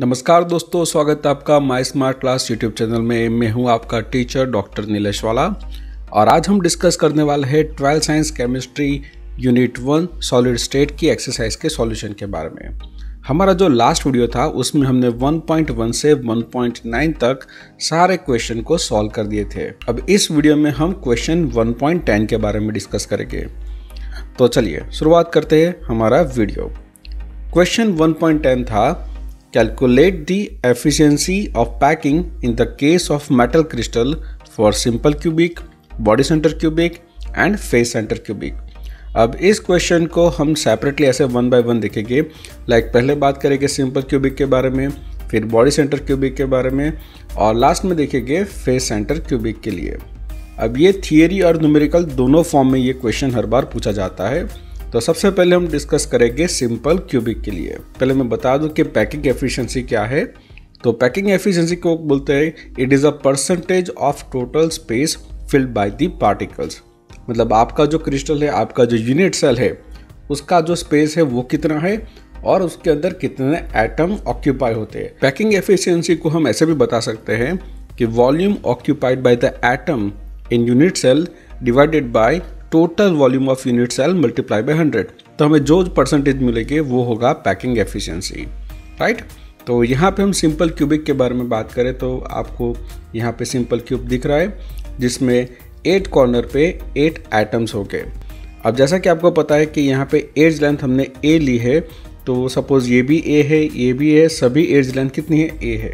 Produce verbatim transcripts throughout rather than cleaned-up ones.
नमस्कार दोस्तों, स्वागत है आपका my smart class YouTube channel में। मैं हूं आपका टीचर डॉक्टर नीलेश वाला और आज हम डिस्कस करने वाले हैं twelfth science chemistry unit one solid state की एक्सरसाइज के सॉल्यूशन के बारे में। हमारा जो लास्ट वीडियो था उसमें हमने वन पॉइंट वन से वन पॉइंट नाइन तक सारे क्वेश्चन को सॉल्व कर दिए थे। अब इस वीडियो में हम क्वेश्चन वन पॉइंट टेन के बारे में डिस्कस करेंगे। तो चलिए शुरुआत करते हैं हमारा वीडियो। क्वेश्चन वन पॉइंट टेन था Calculate the efficiency of packing in the case of metal crystal for simple cubic, body center cubic and face center cubic। अब इस क्वेश्चन को हम सेपरेटली ऐसे वन बाय वन देखेंगे। लाइक like पहले बात करेंगे सिंपल क्यूबिक के बारे में, फिर बॉडी सेंटर क्यूबिक के बारे में और लास्ट में देखेंगे फेस सेंटर क्यूबिक के लिए। अब ये थियरी और न्यूमेरिकल दोनों फॉर्म में ये क्वेश्चन हर बार पूछा जाता है। तो सबसे पहले हम डिस्कस करेंगे सिंपल क्यूबिक के लिए। पहले मैं बता दूं कि पैकिंग एफिशिएंसी क्या है। तो पैकिंग एफिशिएंसी को बोलते हैं it is a percentage of total space filled by the particles. मतलब आपका जो क्रिस्टल है, आपका जो यूनिट सेल है, उसका जो स्पेस है वो कितना है और उसके अंदर कितने एटम ऑक्यूपाई होते हैं। पैकिंग एफिशिएंसी को हम ऐसे भी बता सकते हैं कि volume occupied by the atom in unit cell divided by total volume of unit cell multiply by hundred. तो हमें जो परसेंटेज मिलेगी वो होगा पैकिंग एफिशिएंसी, राइट। तो यहाँ पे हम सिंपल क्यूबिक के बारे में बात करें तो आपको यहाँ पे सिंपल क्यूब दिख रहा है जिसमें एट कॉर्नर पे एट एटम्स हो गए। अब जैसा कि आपको पता है कि यहाँ पे एज लेंथ हमने ए ली है, तो सपोज ये भी ए है, ये भी है, सभी एज लेंथ कितनी है, ए है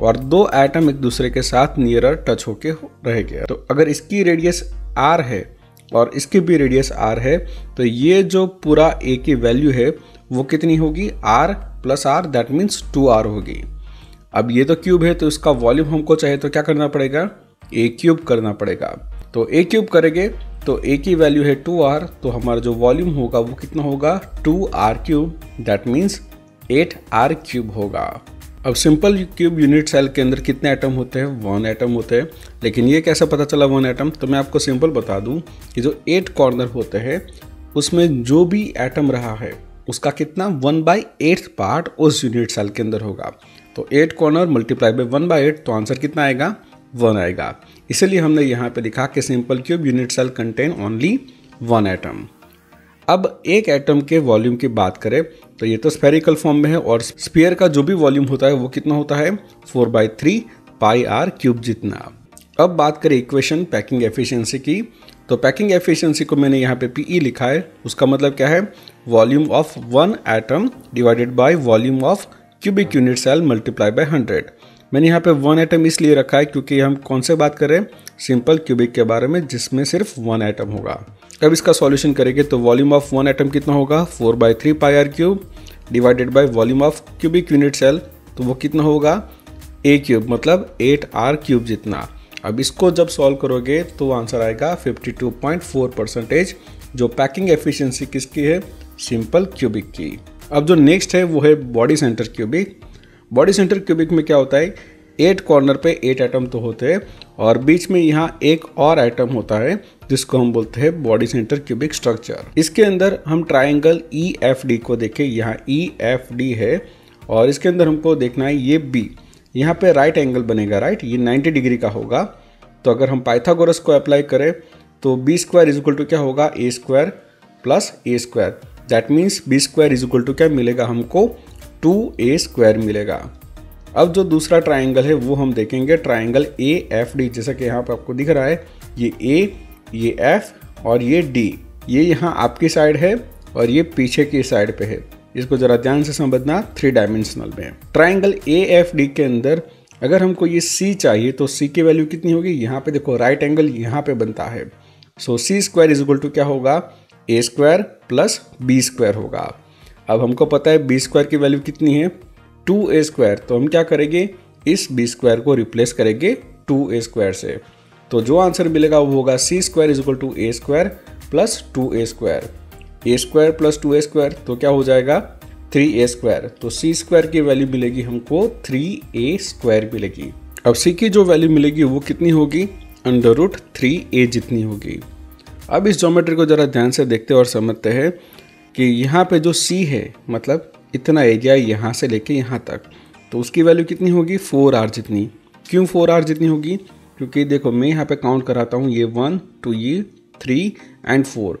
और दो एटम एक दूसरे के साथ नियरर टच होके रह गया। तो अगर इसकी रेडियस आर है और इसकी भी रेडियस आर है तो ये जो पूरा ए की वैल्यू है वो कितनी होगी, R plus are, that means two R होगी। अब ये तो क्यूब है तो इसका वॉल्यूम हमको चाहिए तो क्या करना पड़ेगा, ए क्यूब करना पड़ेगा। तो ए क्यूब करेंगे तो ए की वैल्यू है टू आर, तो हमारा जो वॉल्यूम होगा वो कितना होगा, two R cube, that means eight R cube होगा। अब सिंपल क्यूब यूनिट सेल के अंदर कितने एटम होते हैं, वन एटम होते हैं। लेकिन ये कैसे पता चला वन एटम, तो मैं आपको सिंपल बता दूं कि जो एट कॉर्नर होते हैं उसमें जो भी एटम रहा है उसका कितना, वन बाई एट पार्ट उस यूनिट सेल के अंदर होगा। तो eight corner multiply by one by eight, तो आंसर कितना आएगा, वन आएगा। इसीलिए हमने यहाँ पर लिखा कि simple cube unit cell contain only one atom. अब एक एटम के वॉल्यूम की बात करें तो ये तो स्फेरिकल फॉर्म में है और स्फीयर का जो भी वॉल्यूम होता है वो कितना होता है, four by three pi are cube जितना। अब बात करें इक्वेशन पैकिंग एफिशिएंसी की। तो पैकिंग एफिशिएंसी को मैंने यहाँ पे पी ई लिखा है, उसका मतलब क्या है, volume of one atom divided by volume of cubic unit cell multiply by hundred. मैंने यहाँ पे वन एटम इसलिए रखा है क्योंकि हम कौन से बात करें, सिंपल क्यूबिक के बारे में जिसमें सिर्फ वन एटम होगा। अब इसका सॉल्यूशन करेंगे तो वॉल्यूम ऑफ वन एटम कितना होगा, four by three pi are cube divided by volume of cubic unit cell, तो वो कितना होगा, ए क्यूब, मतलब एट आर क्यूब जितना। अब इसको जब सॉल्व करोगे तो आंसर आएगा fifty two point four percentage, जो पैकिंग एफिशिएंसी किसकी है, सिंपल क्यूबिक की। अब जो नेक्स्ट है वो है body center cubic. Body center cubic में क्या होता है, एट कॉर्नर पे एट एटम तो होते हैं और बीच में यहाँ एक और एटम होता है जिसको हम बोलते हैं बॉडी सेंटर क्यूबिक स्ट्रक्चर। इसके अंदर हम ट्राइंगल ई एफ डी को देखें, यहाँ ई एफ डी है और इसके अंदर हमको देखना है ये बी, यहाँ पे राइट एंगल बनेगा, राइट, ये नाइन्टी डिग्री का होगा। तो अगर हम पाइथागोरस को अप्लाई करें तो B square is equal to क्या होगा, A square plus A square, that means B square is equal to क्या मिलेगा हमको, टू ए स्क्वायर मिलेगा। अब जो दूसरा ट्राइंगल है वो हम देखेंगे, ट्राइंगल ए एफ डी, जैसा कि यहाँ पर आपको दिख रहा है, ये ए, ये एफ और ये डी, ये यहाँ आपकी साइड है और ये पीछे की साइड पे है। इसको जरा ध्यान से समझना, थ्री डायमेंशनल में। ट्राइंगल ए एफ डी के अंदर अगर हमको ये सी चाहिए तो सी की वैल्यू कितनी होगी, यहाँ पे देखो राइट एंगल यहाँ पे बनता है, so C square is equal to क्या होगा, A square plus B square होगा। अब हमको पता है बी स्क्वायर की वैल्यू कितनी है, टू ए स्क्वायर, तो हम क्या करेंगे, इस बी स्क्वायर को रिप्लेस करेंगे टू ए स्क्वायर से, तो जो आंसर मिलेगा वो होगा C square is equal to A square plus two A square, A square plus two A square तो क्या हो जाएगा, थ्री ए स्क्वायर। तो सी स्क्वायर की वैल्यू मिलेगी हमको थ्री ए स्क्वायर मिलेगी। अब सी की जो वैल्यू मिलेगी वो कितनी होगी, अंडर रूट थ्री ए जितनी होगी। अब इस ज्योमेट्री को जरा ध्यान से देखते और समझते हैं कि यहाँ पे जो सी है, मतलब इतना एरिया यहाँ से लेके यहाँ तक, तो उसकी वैल्यू कितनी होगी, फोर आर जितनी। क्यों फोर आर जितनी होगी, क्योंकि देखो मैं यहाँ पे काउंट कराता हूँ, ये वन टू ये थ्री एंड फोर,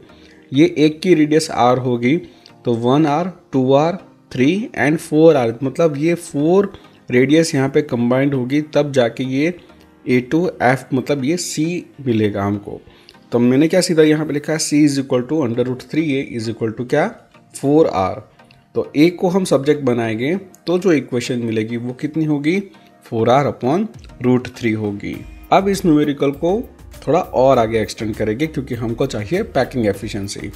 ये एक की रेडियस आर होगी। तो one R two R three and four R, मतलब ये फोर रेडियस यहाँ पे कंबाइंड होगी, तब जाके ये ए टू एफ मतलब ये सी मिलेगा हमको। तो मैंने क्या सीधा यहाँ पे लिखा है C is equal to under root three A is equal to क्या, फोर आर। तो ए को हम सब्जेक्ट बनाएंगे तो जो इक्वेशन मिलेगी वो कितनी होगी, four R upon root three होगी। अब इस न्यूमेरिकल को थोड़ा और आगे एक्सटेंड करेंगे क्योंकि हमको चाहिए पैकिंग एफिशिएंसी,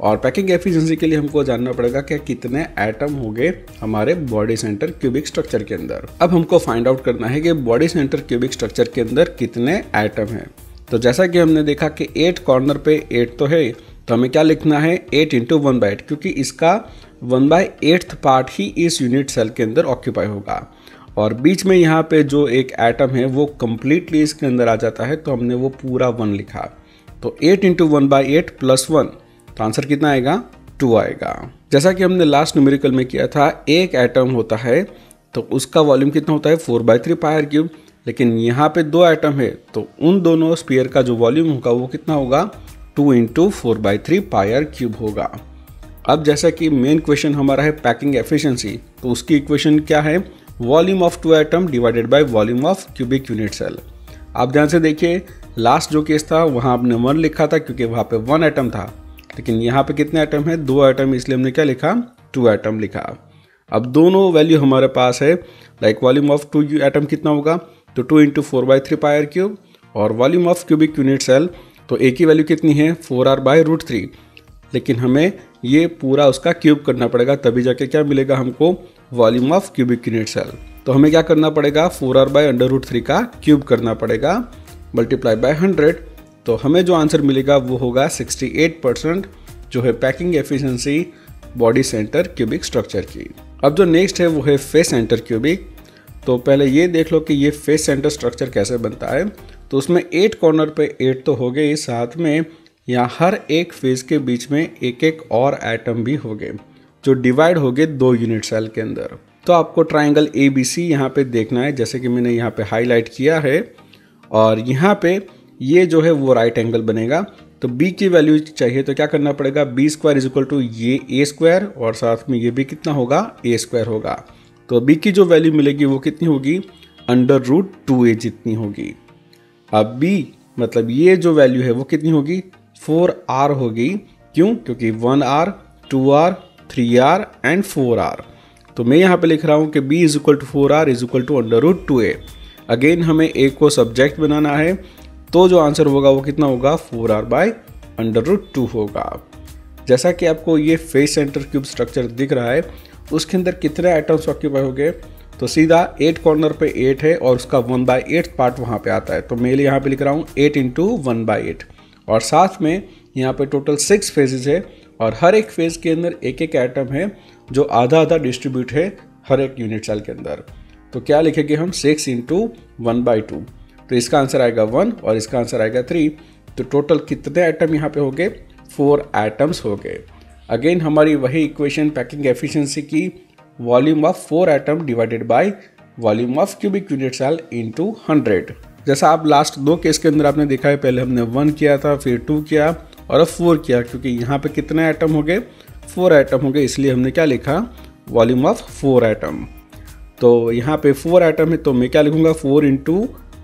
और पैकिंग एफिशिएंसी के लिए हमको जानना पड़ेगा कि कितने एटम हो गए हमारे बॉडी सेंटर क्यूबिक स्ट्रक्चर के अंदर। अब हमको फाइंड आउट करना है कि बॉडी सेंटर क्यूबिक स्ट्रक्चर के अंदर कितने एटम हैं। तो जैसा कि हमने देखा कि एट कॉर्नर पे एट तो है, तो हमें क्या लिखना है, eight into one by eight, क्योंकि इसका वन बाई एट्थ पार्ट ही इस यूनिट सेल के अंदर ऑक्यूपाई होगा, और बीच में यहाँ पे जो एक एटम है वो कम्प्लीटली इसके अंदर आ जाता है, तो हमने वो पूरा वन लिखा। तो eight into one by eight plus one, तो आंसर कितना आएगा, टू आएगा। जैसा कि हमने लास्ट न्यूमेरिकल में किया था, एक एटम होता है तो उसका वॉल्यूम कितना होता है, four by three pi are cube, लेकिन यहाँ पे दो एटम है तो उन दोनों स्फीयर का जो वॉल्यूम होगा वो कितना होगा, two into four by three pi are cube होगा। अब जैसा कि मेन क्वेश्चन हमारा है पैकिंग एफिशिएंसी, तो उसकी इक्वेशन क्या है, volume of two atom divided by volume of cubic unit cell. आप ध्यान से देखिए, लास्ट जो केस था वहाँ आपने वन लिखा था क्योंकि वहाँ पे वन एटम था, लेकिन यहाँ पे कितने एटम है, दो एटम, इसलिए हमने क्या लिखा, टू एटम लिखा। अब दोनों वैल्यू हमारे पास है, like volume of two atom कितना होगा, तो two into four by three pi are cube, और volume of cubic unit cell तो एक ही वैल्यू कितनी है, four R by root three, लेकिन हमें ये पूरा उसका क्यूब करना पड़ेगा तभी जाके क्या मिलेगा हमको, volume of cubic unit cell. तो हमें क्या करना पड़ेगा, four R by under root three का क्यूब करना पड़ेगा मल्टीप्लाई बाय हंड्रेड। तो हमें जो आंसर मिलेगा वो होगा सिक्सटी एट परसेंट, जो है packing efficiency body center cubic structure की। अब जो नेक्स्ट है वो है फेस सेंटर क्यूबिक। तो पहले ये देख लो कि ये फेस सेंटर स्ट्रक्चर कैसे बनता है। तो उसमें एट कॉर्नर पे एट तो हो गए, साथ में यहाँ हर एक फेस के बीच में एक एक और एटम भी हो गए जो डिवाइड हो गए दो यूनिट सेल के अंदर। तो आपको ट्राइंगल ए बी सी यहाँ पे देखना है, जैसे कि मैंने यहाँ पे हाईलाइट किया है, और यहाँ पे ये जो है वो राइट एंगल बनेगा। तो बी की वैल्यू चाहिए तो क्या करना पड़ेगा, B square is equal to ये ए स्क्वायर, और साथ में ये भी कितना होगा, ए स्क्वायर होगा। तो बी की जो वैल्यू मिलेगी वो कितनी होगी, अंडर रूट टू ए जितनी होगी। अब बी मतलब ये जो वैल्यू है वो कितनी होगी, फोर आर होगी। क्यों, क्योंकि one R two R three R and four R. तो मैं यहाँ पे लिख रहा हूँ कि b is equal to four R is equal to under root two A. Again हमें a को सब्जेक्ट बनाना है, तो जो आंसर होगा वो कितना होगा, four R by under root two होगा। जैसा कि आपको ये फेस सेंटर क्यूब स्ट्रक्चर दिख रहा है, उसके अंदर कितने एटम्स ऑक्यूपाई हो गए, तो सीधा एट कॉर्नर पे एट है और उसका वन बाई एट पार्ट वहाँ पे आता है। तो मैं यहाँ पे लिख रहा हूँ eight into one by eight, और साथ में यहाँ पे टोटल सिक्स फेजेज है, और हर एक फेज के अंदर एक एक एटम है जो आधा आधा डिस्ट्रीब्यूट है हर एक यूनिट सेल के अंदर। तो क्या लिखेंगे हम, six into one by two, तो इसका आंसर आएगा वन और इसका आंसर आएगा थ्री। तो टोटल कितने एटम यहाँ पे हो गए, फोर एटम्स हो गए। अगेन हमारी वही इक्वेशन पैकिंग एफिशिएंसी की, volume of four atom divided by volume of cubic unit cell into hundred. जैसा आप लास्ट दो केस के अंदर आपने देखा है, पहले हमने वन किया था, फिर टू किया, और अब फोर किया, क्योंकि यहाँ पे कितने एटम हो गए, फोर एटम हो गए, इसलिए हमने क्या लिखा, वॉल्यूम ऑफ फोर एटम। तो यहाँ पे फोर एटम है तो मैं क्या लिखूँगा, four into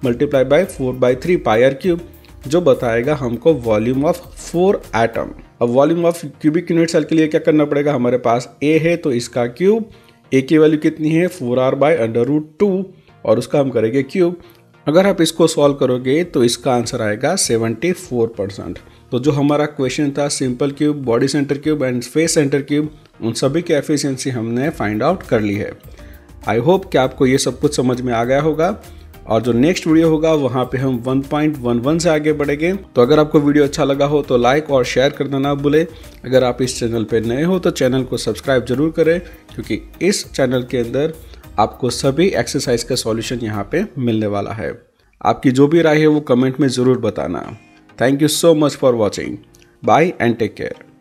multiply by four by three pi are cube, जो बताएगा हमको वॉल्यूम ऑफ फोर एटम। अब volume of cubic unit cell के लिए क्या करना पड़ेगा, हमारे पास ए है तो इसका क्यूब, ए की वैल्यू कितनी है, four R by under root two, और उसका हम करेंगे क्यूब। अगर आप इसको सॉल्व करोगे तो इसका आंसर आएगा सेवेंटी फोर परसेंट। तो जो हमारा क्वेश्चन था simple cube, body center cube and face center cube, उन सभी की एफिशिएंसी हमने फाइंड आउट कर ली है। आई होप कि आपको ये सब कुछ समझ में आ गया होगा, और जो नेक्स्ट वीडियो होगा वहाँ पे हम वन पॉइंट वन वन से आगे बढ़ेंगे। तो अगर आपको वीडियो अच्छा लगा हो तो लाइक और शेयर करना ना भूलें। अगर आप इस चैनल पे नए हो तो चैनल को सब्सक्राइब जरूर करें, क्योंकि इस चैनल के अंदर आपको सभी एक्सरसाइज का सॉल्यूशन यहाँ पे मिलने वाला है। आपकी जो भी राय है वो कमेंट में ज़रूर बताना। Thank you so much for watching, bye and take care.